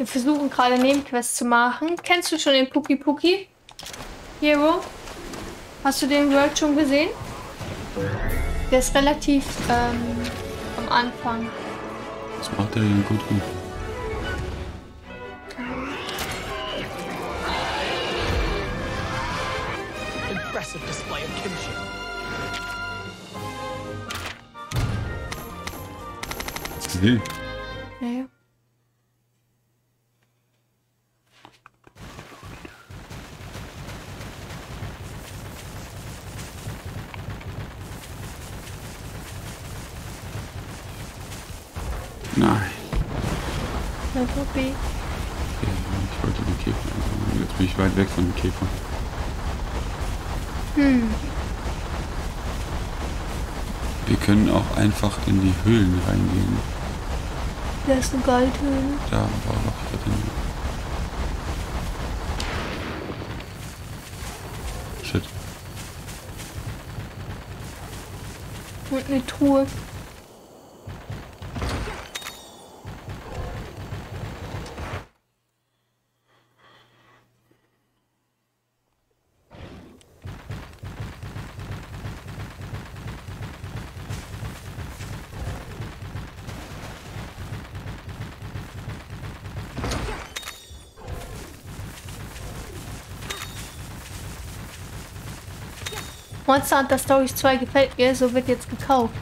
Wir versuchen gerade Nebenquests zu machen. Kennst du schon den Puki-Puki? Hero? Hast du den World schon gesehen? Der ist relativ am Anfang. Was macht der denn gut? Impressive display of kinship. Sie. Ja. Nein. Na, Puppy. Okay, ich wollte den Käfer. Jetzt bin ich weit weg von dem Käfer. Hm. Wir können auch einfach in die Höhlen reingehen. Da ist eine Goldhöhle. Da war doch drin. Shit. Und eine Truhe. Monster Hunter Stories 2 gefällt mir, so wird jetzt gekauft.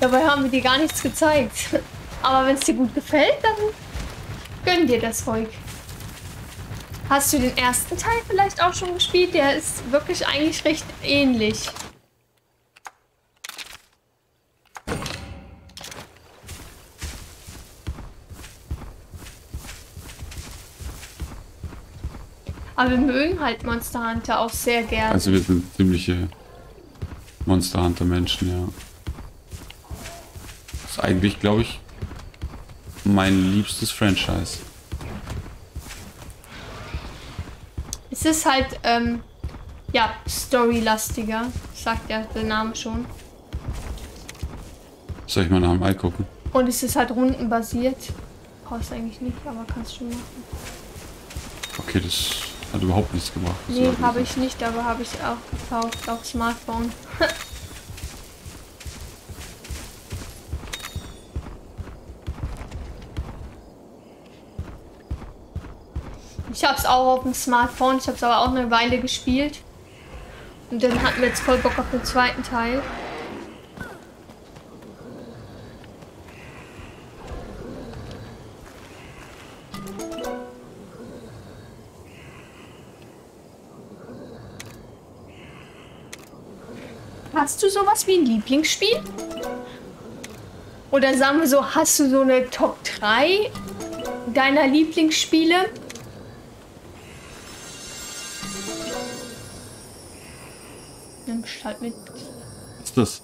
Dabei haben wir dir gar nichts gezeigt. Aber wenn es dir gut gefällt, dann gönn dir das Zeug. Hast du den ersten Teil vielleicht auch schon gespielt? Der ist wirklich eigentlich recht ähnlich. Aber wir mögen halt Monster Hunter auch sehr gerne. Also wir sind ziemliche Monster Hunter Menschen, ja. Das ist eigentlich, glaube ich, mein liebstes Franchise. Es ist halt, ja, storylastiger. Sagt ja der Name schon. Soll ich mal nach dem Ei gucken? Und es ist halt rundenbasiert. Brauchst eigentlich nicht, aber kannst schon machen. Okay, das... Hat überhaupt nichts gemacht. Nee, habe ich nicht, aber habe ich auch gekauft auf Smartphone. Ich habe es auch auf dem Smartphone, ich habe es aber auch eine Weile gespielt. Und dann hatten wir jetzt voll Bock auf den zweiten Teil. Hast du sowas wie ein Lieblingsspiel? Oder sagen wir so, hast du so eine Top 3 deiner Lieblingsspiele? Nimmst halt mit. Was ist das?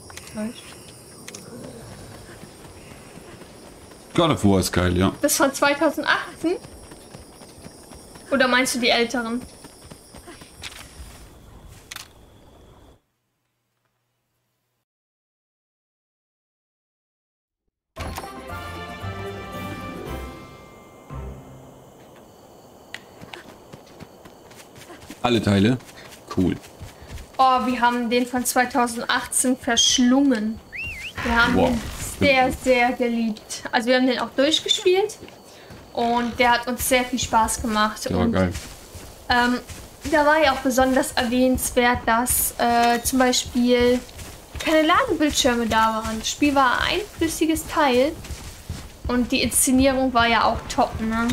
God of War ist geil, ja. Das von 2018? Oder meinst du die älteren? Alle Teile? Cool. Oh, wir haben den von 2018 verschlungen. Wir haben ihn sehr, sehr geliebt. Also wir haben den auch durchgespielt und der hat uns sehr viel Spaß gemacht. Der war geil. Da war ja auch besonders erwähnenswert, dass zum Beispiel keine Ladebildschirme da waren. Das Spiel war ein flüssiges Teil und die Inszenierung war ja auch top, ne?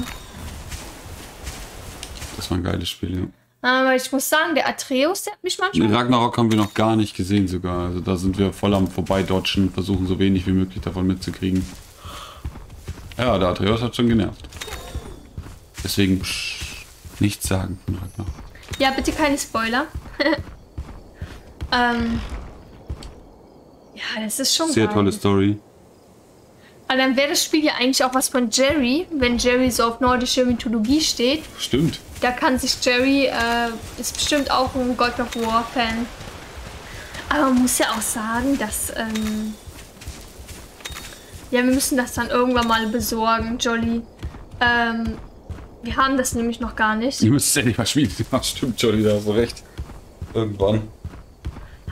Das war ein geiles Spiel, ja. Aber ich muss sagen, der Atreus, der hat mich manchmal... Den Ragnarök haben wir noch gar nicht gesehen sogar. Also da sind wir voll am Vorbeidodgen, versuchen so wenig wie möglich davon mitzukriegen. Ja, der Atreus hat schon genervt. Deswegen nichts sagen von Ragnarök. Ja, bitte keine Spoiler. Ja, das ist schon sehr tolle Story. Aber dann wäre das Spiel ja eigentlich auch was von Jerry, wenn Jerry so auf nordische Mythologie steht. Stimmt. Da kann sich Jerry, ist bestimmt auch ein God of War Fan. Aber man muss ja auch sagen, dass, ja, wir müssen das dann irgendwann mal besorgen, Jolly. Wir haben das nämlich noch gar nicht. Ihr müsst es endlich mal spielen. Das stimmt schon wieder, hast du recht. Irgendwann.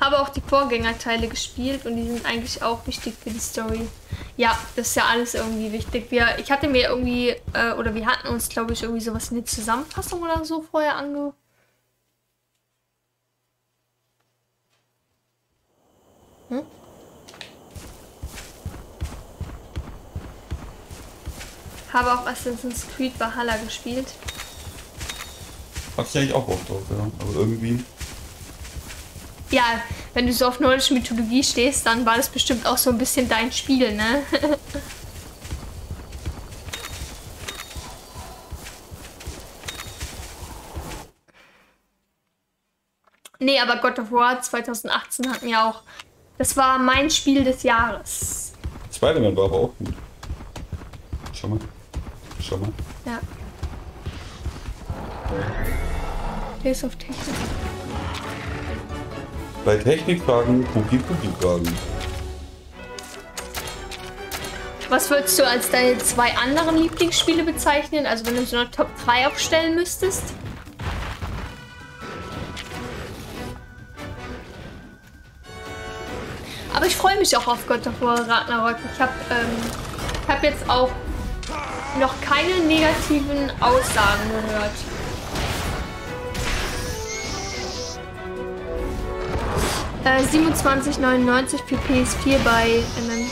Habe auch die Vorgängerteile gespielt und die sind eigentlich auch wichtig für die Story. Ja, das ist ja alles irgendwie wichtig. Ich hatte mir irgendwie, oder wir hatten uns, glaube ich, irgendwie sowas in eine Zusammenfassung oder so vorher angeguckt. Habe auch Assassin's Creed Valhalla gespielt. Hab ich eigentlich auch Bock drauf, ja. Aber irgendwie... Ja, wenn du so auf nordische Mythologie stehst, dann war das bestimmt auch so ein bisschen dein Spiel, ne? Nee, aber God of War 2018 hatten ja auch... Das war mein Spiel des Jahres. Spider-Man war aber auch gut. Schau mal. Schau mal. Ja. Hier ist auf Technik. Bei Technikfragen, Puki-Puki-Fragen. Was würdest du als deine zwei anderen Lieblingsspiele bezeichnen? Also wenn du so eine Top 3 aufstellen müsstest? Aber ich freue mich auch auf God of War Ragnarök. Ich hab jetzt auch noch keine negativen Aussagen gehört. $27,99 für PS4 bei MM.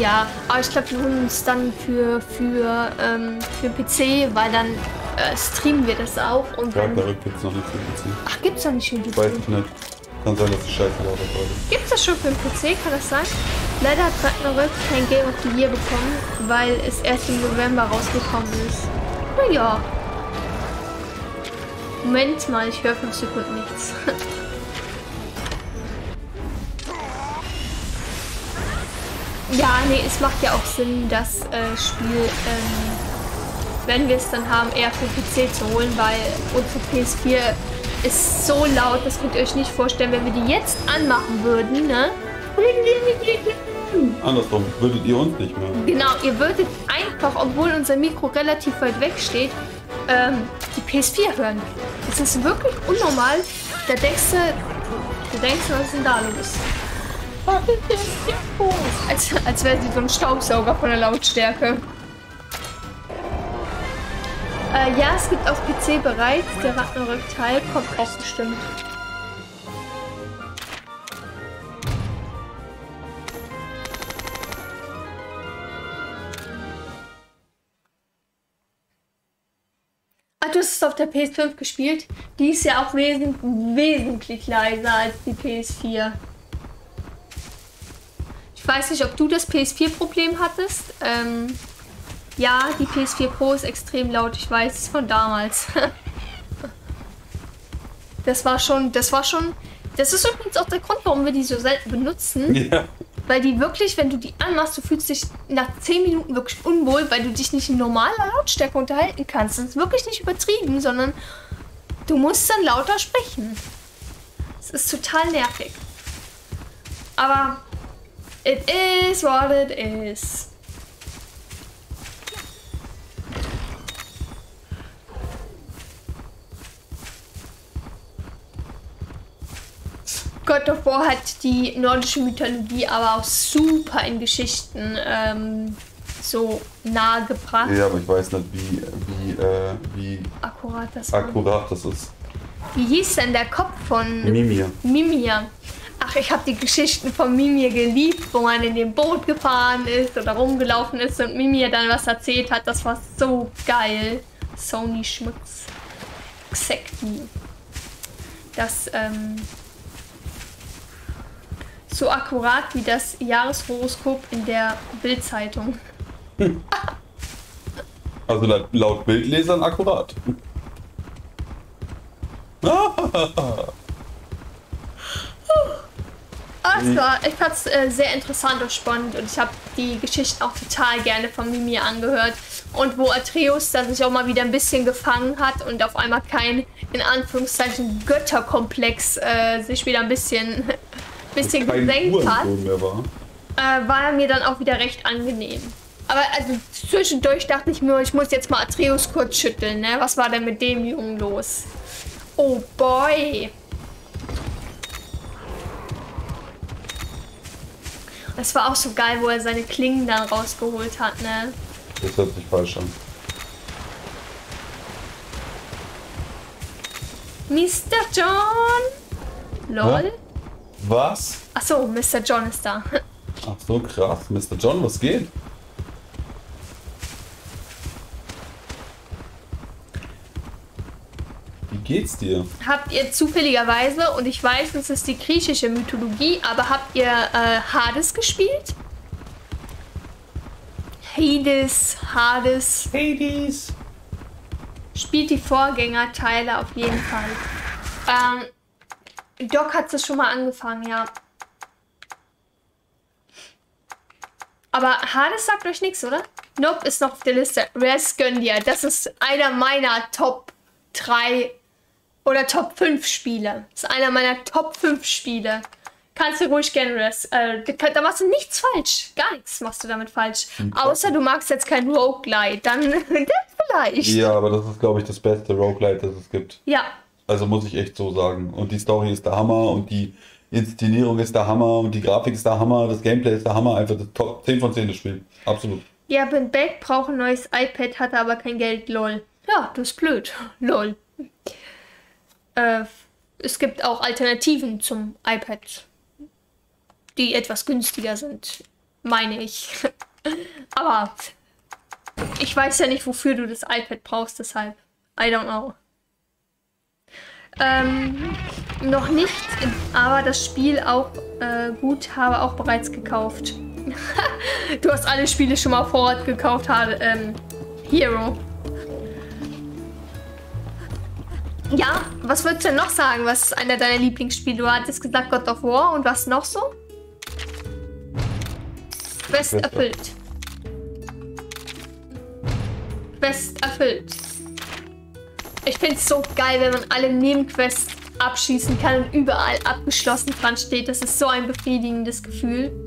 Ja, aber ich glaube, wir holen uns dann für PC, weil dann streamen wir das auch. Und dann gibt's noch nicht für PC. Ach, gibt's noch nicht für PC? Ich weiß nicht. Kann sein, dass die Scheiße lauter ist. Gibt's das schon für den PC? Kann das sein? Leider hat Ragnarök kein Game of the Year bekommen, weil es erst im November rausgekommen ist. Naja. Moment mal, ich höre 5 Sekunden nichts. Ja, nee, es macht ja auch Sinn, das Spiel, wenn wir es dann haben, eher für den PC zu holen, weil unsere PS4 ist so laut, das könnt ihr euch nicht vorstellen, wenn wir die jetzt anmachen würden, ne? Andersrum, würdet ihr uns nicht mehr. Genau, ihr würdet einfach, obwohl unser Mikro relativ weit weg steht, die PS4 hören. Das ist wirklich unnormal. Da denkst du, was denn da los? Als wäre sie so ein Staubsauger von der Lautstärke. Ja, es gibt auf PC bereits. Der Ragnarök-Teil kommt auch bestimmt. Ach, du hast es auf der PS5 gespielt? Die ist ja auch wesentlich leiser als die PS4. Ich weiß nicht, ob du das PS4-Problem hattest. Ja, die PS4 Pro ist extrem laut. Ich weiß, es ist von damals. Das ist übrigens auch der Grund, warum wir die so selten benutzen. Ja. Weil die wirklich, wenn du die anmachst, du fühlst dich nach 10 Minuten wirklich unwohl, weil du dich nicht in normaler Lautstärke unterhalten kannst. Das ist wirklich nicht übertrieben, sondern du musst dann lauter sprechen. Das ist total nervig. Aber... It is what it is. God of War hat die nordische Mythologie aber auch super in Geschichten so nahe gebracht. Ja, aber ich weiß nicht, wie akkurat das ist. Wie hieß denn der Kopf von Mimir? Mimir. Ach, ich habe die Geschichten von Mimir geliebt, wo man in dem Boot gefahren ist oder rumgelaufen ist und Mimir dann was erzählt hat. Das war so geil. Sony Schmutz. Exactly. Das, so akkurat wie das Jahreshoroskop in der Bild-Zeitung. Hm. Also laut Bildlesern akkurat. Ich fand es sehr interessant und spannend und ich habe die Geschichten auch total gerne von Mimir angehört. Und wo Atreus da sich auch mal wieder ein bisschen gefangen hat und auf einmal kein, in Anführungszeichen, Götterkomplex sich wieder ein bisschen gesenkt hat, war er mir dann auch wieder recht angenehm. Aber also zwischendurch dachte ich mir, ich muss jetzt mal Atreus kurz schütteln, ne? Was war denn mit dem Jungen los? Oh boy! Das war auch so geil, wo er seine Klingen dann rausgeholt hat, ne? Das hört sich falsch an. Mr. John! Lol. Hä? Was? Achso, Mr. John ist da. Ach so, krass. Mr. John, was geht? Geht's dir? Habt ihr zufälligerweise, und ich weiß, es ist die griechische Mythologie, aber habt ihr Hades gespielt? Hades, Hades. Hades. Spielt die Vorgängerteile auf jeden Fall. Doc hat es schon mal angefangen, ja. Aber Hades sagt euch nichts, oder? Nope, ist noch auf der Liste. Res gönn dir. Das ist einer meiner Top 3 oder Top 5 Spiele. Das ist einer meiner Top 5 Spiele. Kannst du ruhig gerne Res. Da machst du nichts falsch. Gar nichts machst du damit falsch. Außer du magst jetzt kein Roguelite. Dann vielleicht. Ja, aber das ist, glaube ich, das beste Roguelite, das es gibt. Ja. Also muss ich echt so sagen. Und die Story ist der Hammer. Und die Inszenierung ist der Hammer. Und die Grafik ist der Hammer. Das Gameplay ist der Hammer. Einfach das Top 10 von 10 das Spiel. Absolut. Ja, bin back, brauche ein neues iPad, hatte aber kein Geld. Lol. Ja, das ist blöd. Lol. Es gibt auch Alternativen zum iPad, die etwas günstiger sind, meine ich. Aber ich weiß ja nicht, wofür du das iPad brauchst, deshalb. I don't know. Noch nicht, aber das Spiel auch gut, habe auch bereits gekauft. Du hast alle Spiele schon mal vor Ort gekauft, Hero. Ja, was würdest du denn noch sagen? Was ist einer deiner Lieblingsspiele? Du hattest gesagt God of War und was noch so? Quest erfüllt. Quest erfüllt. Ich finde es so geil, wenn man alle Nebenquests abschießen kann und überall abgeschlossen dran steht. Das ist so ein befriedigendes Gefühl.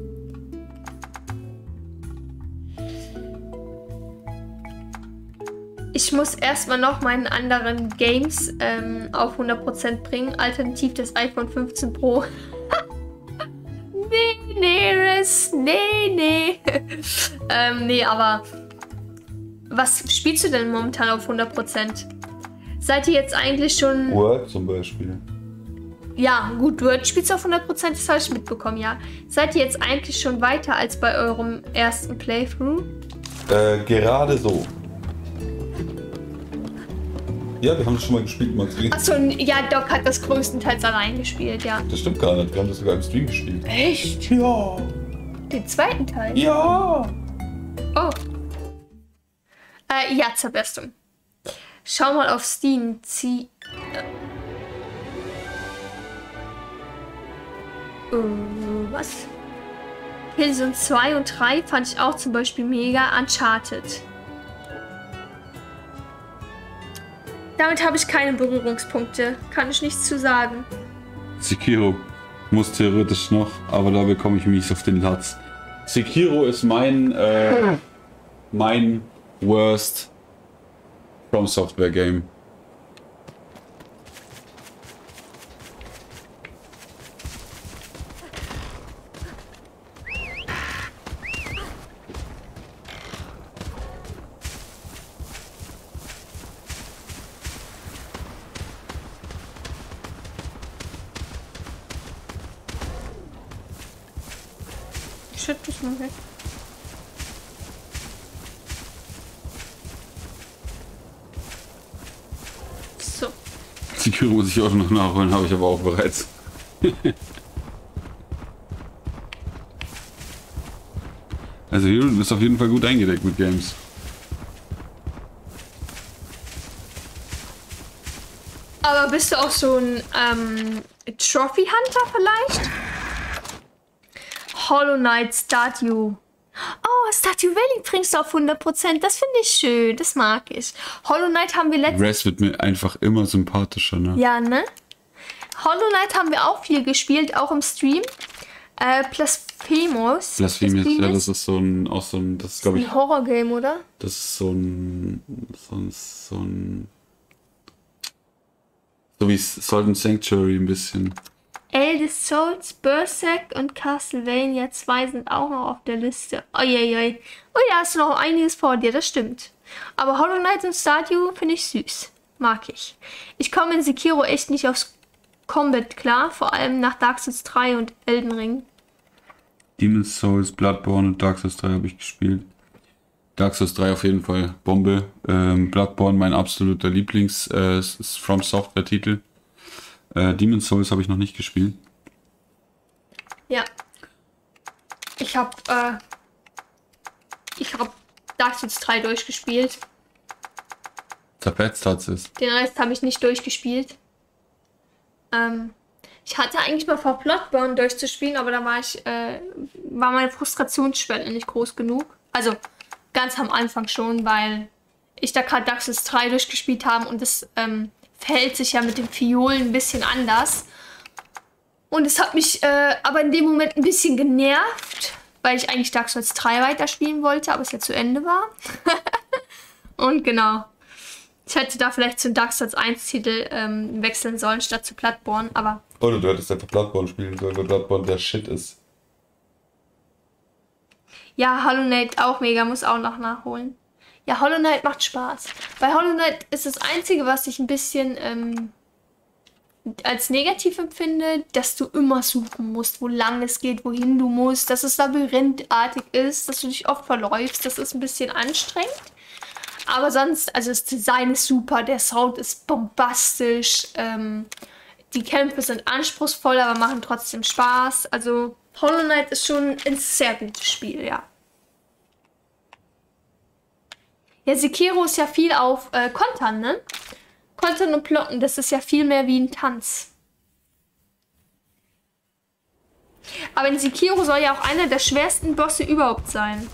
Ich muss erstmal noch meine anderen Games auf 100% bringen. Alternativ das iPhone 15 Pro. Nee, nee, nee, nee. Nee, aber was spielst du denn momentan auf 100%? Seid ihr jetzt eigentlich schon... Word zum Beispiel. Ja, gut, Word spielst du auf 100%, das habe ich mitbekommen, ja. Seid ihr jetzt eigentlich schon weiter als bei eurem ersten Playthrough? Gerade so. Ja, wir haben das schon mal gespielt im Stream. Achso, ja, Doc hat das größtenteils allein gespielt, ja. Das stimmt gar nicht, wir haben das sogar im Stream gespielt. Echt? Ja. Den zweiten Teil? Ja. Oh. Ja, zur Bestung. Schau mal auf Steam. Zieh... was? Pilsen 2 und 3 fand ich auch zum Beispiel mega. Uncharted. Damit habe ich keine Berührungspunkte. Kann ich nichts zu sagen. Sekiro muss theoretisch noch, aber da bekomme ich mich auf den Latz. Sekiro ist mein worst From Software Game. Muss ich auch noch nachholen, habe ich aber auch bereits. Also hier ist auf jeden Fall gut eingedeckt mit Games. Aber bist du auch so ein Trophy Hunter vielleicht? Hollow Knight, Stardew. Oh, Stardew Valley bringst du auf 100%. Das finde ich schön. Das mag ich. Hollow Knight haben wir letztens... Res wird mir einfach immer sympathischer, ne? Ja, ne? Hollow Knight haben wir auch viel gespielt, auch im Stream. Blasphemous. Blasphemous, ja, das ist so ein, auch so ein, das ist, glaube ich, ein Horror-Game, oder? Das ist so ein so wie Salt Sanctuary ein bisschen. Eldest Souls, Berserk und Castlevania 2 sind auch noch auf der Liste. Uiuiui. Oh ja, hast du noch einiges vor dir, das stimmt. Aber Hollow Knight und Stardew finde ich süß. Mag ich. Ich komme in Sekiro echt nicht aufs Combat klar, vor allem nach Dark Souls 3 und Elden Ring. Demon's Souls, Bloodborne und Dark Souls 3 habe ich gespielt. Dark Souls 3 auf jeden Fall, Bombe. Bloodborne, mein absoluter Lieblings-From Software-Titel. Demon's Souls habe ich noch nicht gespielt. Ja. Ich habe Dark Souls 3 durchgespielt. Zerpetzt hat sie es. Den Rest habe ich nicht durchgespielt. Ich hatte eigentlich mal vor, Bloodborne durchzuspielen, aber da war meine Frustrationsschwelle nicht groß genug. Also ganz am Anfang schon, weil ich da gerade Dark Souls 3 durchgespielt habe und das verhält sich ja mit den Fiolen ein bisschen anders. Und es hat mich aber in dem Moment ein bisschen genervt, weil ich eigentlich Dark Souls 3 weiterspielen wollte, aber es ja zu Ende war. Und genau. Ich hätte da vielleicht zum Dark Souls 1-Titel wechseln sollen, statt zu Bloodborne, aber... Oder du hättest einfach Bloodborne spielen sollen, weil Bloodborne der Shit ist. Ja, Hollow Knight auch mega, muss auch noch nachholen. Ja, Hollow Knight macht Spaß. Bei Hollow Knight ist das Einzige, was ich ein bisschen als negativ empfinde, dass du immer suchen musst, wo lang es geht, wohin du musst, dass es labyrinthartig ist, dass du dich oft verläufst. Das ist ein bisschen anstrengend. Aber sonst, also das Design ist super, der Sound ist bombastisch, die Kämpfe sind anspruchsvoll, aber machen trotzdem Spaß. Also Hollow Knight ist schon ein sehr gutes Spiel, ja. Ja, Sekiro ist ja viel auf Kontern, ne? Kontern und Blocken, das ist ja viel mehr wie ein Tanz. Aber in Sekiro soll ja auch einer der schwersten Bosse überhaupt sein.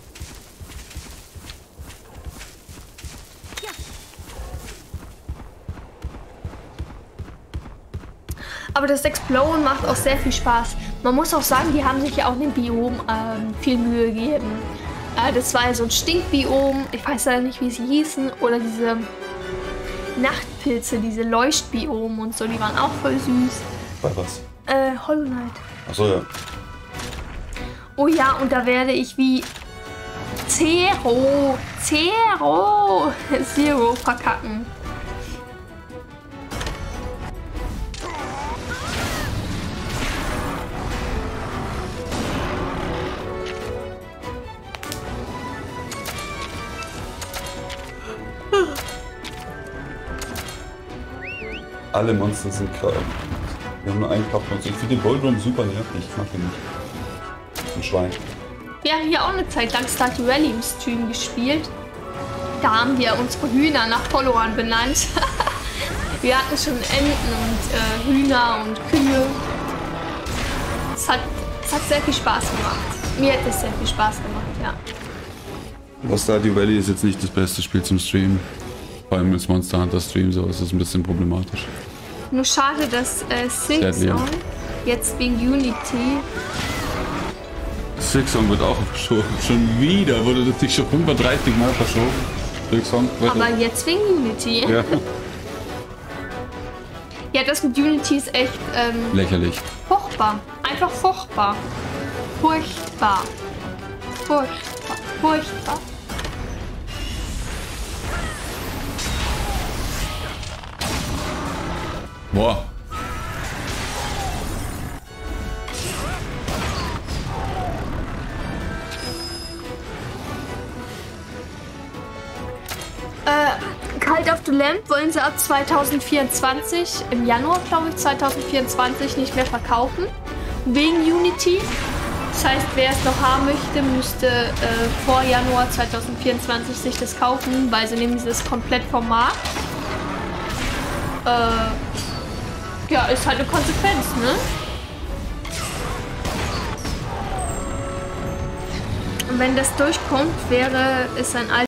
Aber das Exploren macht auch sehr viel Spaß. Man muss auch sagen, die haben sich ja auch in dem Biom viel Mühe gegeben. Das war ja so ein Stinkbiom, ich weiß leider nicht, wie sie hießen. Oder diese Nachtpilze, diese Leuchtbiomen und so, die waren auch voll süß. Bei was? Hollow Knight. Achso, ja. Oh ja, und da werde ich wie Zero verkacken. Alle Monster sind krass. Wir haben nur einen Kraftmonster. Ich finde den Goldrum super nervig. Ich mag den nicht. Ein Schwein. Wir haben hier auch eine Zeit lang Stardew Valley im Stream gespielt. Da haben wir unsere Hühner nach Followern benannt. Wir hatten schon Enten und Hühner und Kühe. Es hat sehr viel Spaß gemacht. Mir hat es sehr viel Spaß gemacht, ja. Aber Stardew Valley ist jetzt nicht das beste Spiel zum Streamen. Vor allem ist Monster Hunter Stream, so ist es ein bisschen problematisch. Nur schade, dass Sing-Song jetzt wegen Unity. Sing-Song wird auch verschoben. Schon wieder wurde das nicht schon 35 Mal verschoben. Sing-Song wird aber jetzt wegen Unity. Ja. Ja, das mit Unity ist echt lächerlich. Furchtbar. Einfach furchtbar. Furchtbar. Furchtbar. Furchtbar. Boah. Cult of the Lamb wollen sie ab 2024, im Januar glaube ich, 2024 nicht mehr verkaufen. Wegen Unity. Das heißt, wer es noch haben möchte, müsste vor Januar 2024 sich das kaufen, weil sie nehmen das komplett vom Markt. Ja, ist halt eine Konsequenz, ne? Und wenn das durchkommt, wäre es ein alter